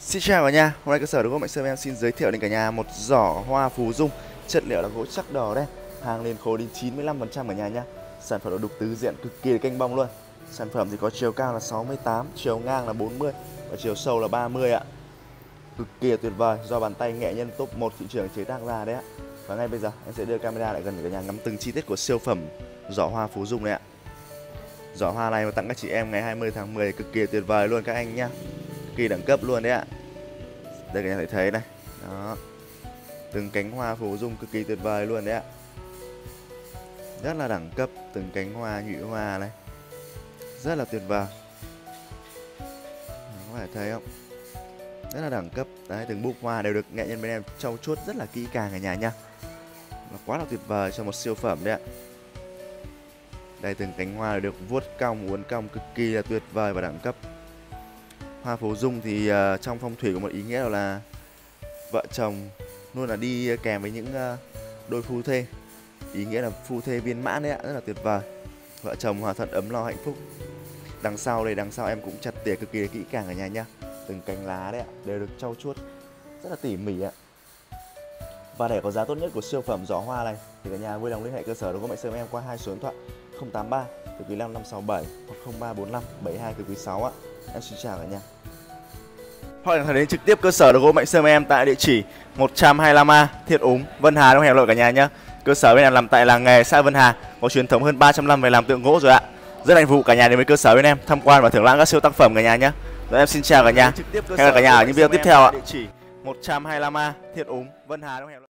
Xin chào cả nhà, hôm nay cơ sở Đồ Gỗ Mạnh Sơn em xin giới thiệu đến cả nhà một giỏ hoa Phù Dung, chất liệu là gỗ chắc đỏ đây, hàng liền khối đến 95% cả nhà nhá. Sản phẩm là đục tứ diện cực kỳ canh bong luôn. Sản phẩm thì có chiều cao là 68, chiều ngang là 40 và chiều sâu là 30 ạ. Cực kỳ tuyệt vời, do bàn tay nghệ nhân top 1 thị trường chế tác ra đấy ạ. Và ngay bây giờ em sẽ đưa camera lại gần để cả nhà ngắm từng chi tiết của siêu phẩm giỏ hoa Phù Dung này ạ. Giỏ hoa này mà tặng các chị em ngày 20 tháng 10 cực kỳ tuyệt vời luôn các anh nhá. Cực kỳ đẳng cấp luôn đấy ạ. Đây các bạn thấy này. Đó. Từng cánh hoa Phù Dung cực kỳ tuyệt vời luôn đấy ạ. Rất là đẳng cấp, từng cánh hoa nhụy hoa này. Rất là tuyệt vời. Các bạn thấy không? Rất là đẳng cấp. Đấy, từng búp hoa đều được nghệ nhân bên em trau chuốt rất là kỹ càng cả nhà nha. Nó quá là tuyệt vời cho một siêu phẩm đấy ạ. Đây, từng cánh hoa được vuốt cong, uốn cong cực kỳ là tuyệt vời và đẳng cấp. Hoa Phù Dung thì trong phong thủy có một ý nghĩa là vợ chồng luôn là đi kèm với những đôi phu thê. Ý nghĩa là phu thê viên mãn đấy ạ, rất là tuyệt vời. Vợ chồng hòa thuận ấm lo hạnh phúc. Đằng sau đây, đằng sau em cũng chặt tỉa cực kỳ kỹ càng ở nhà nha. Từng cành lá đấy ạ, đều được trau chuốt rất là tỉ mỉ ạ. Và để có giá tốt nhất của siêu phẩm giỏ hoa này thì cả nhà vui lòng liên hệ cơ sở Đồ Gỗ Mạnh Sơn em qua hai số điện thoại 083 từ quý 5 567 hoặc 0345 72 từ quý 6 ạ. Em xin chào cả nhà. Hoặc là hãy đến trực tiếp cơ sở Đồ Gỗ Mạnh Sơn em tại địa chỉ 125A Thiết Úng, Vân Hà, Đông Hà, Hà Nội cả nhà nhé. Cơ sở bên em làm tại làng nghề xã Vân Hà, có truyền thống hơn 300 năm về làm tượng gỗ rồi ạ. Rất hạnh phúc cả nhà đến với cơ sở bên em tham quan và thưởng lãm các siêu tác phẩm cả nhà nhé. Rồi em xin chào cả nhà. Hẹn gặp cả nhà ở những video tiếp theo ạ. Địa chỉ 125A Thiết Úng, Vân Hà, Đông Hà.